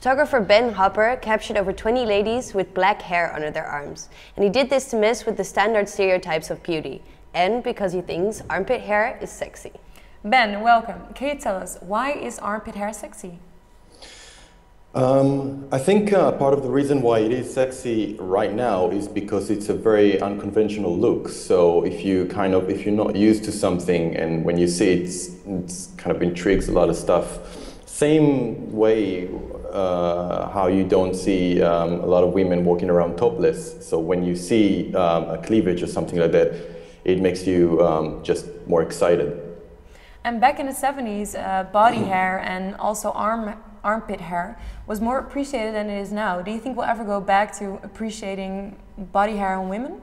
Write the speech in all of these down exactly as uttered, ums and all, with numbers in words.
Photographer Ben Hopper captured over twenty ladies with black hair under their arms, and he did this to mess with the standard stereotypes of beauty, and because he thinks armpit hair is sexy. Ben, welcome. Can you tell us, why is armpit hair sexy? Um, I think uh, part of the reason why it is sexy right now is because it's a very unconventional look. So if you kind of, if you're not used to something, and when you see it, it's, it's kind of intrigues a lot of stuff. Same way uh, how you don't see um, a lot of women walking around topless. So when you see um, a cleavage or something like that, it makes you um, just more excited. And back in the seventies, uh, body hair and also arm armpit hair was more appreciated than it is now. Do you think we'll ever go back to appreciating body hair on women?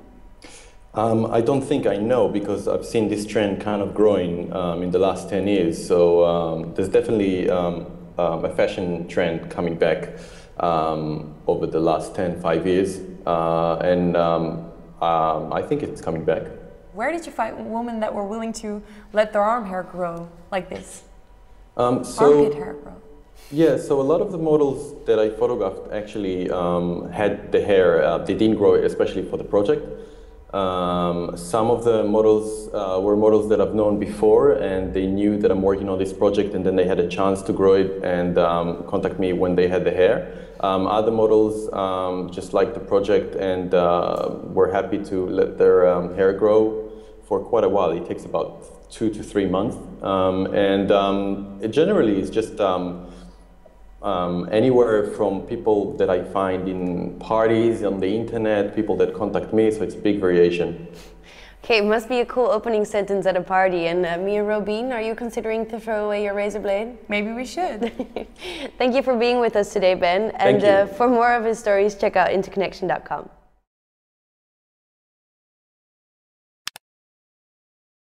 Um, I don't think I know, because I've seen this trend kind of growing um, in the last ten years. So um, there's definitely um, um, a fashion trend coming back um, over the last ten, five years. Uh, and um, um, I think it's coming back. Where did you find women that were willing to let their arm hair grow like this? Um, so, armpit hair grow. Yeah, so a lot of the models that I photographed actually um, had the hair, uh, they didn't grow it, especially for the project. Um, some of the models uh, were models that I've known before, and they knew that I'm working on this project, and then they had a chance to grow it and um, contact me when they had the hair. Um, other models um, just liked the project and uh, were happy to let their um, hair grow for quite a while. It takes about two to three months. Um, and um, it generally is just um, um, anywhere from people that I find in parties, on the internet, people that contact me, so it's a big variation. Okay, it must be a cool opening sentence at a party. And uh, Mia Robin, are you considering to throw away your razor blade? Maybe we should. Thank you for being with us today, Ben. And uh, for more of his stories, check out intoconnection dot com.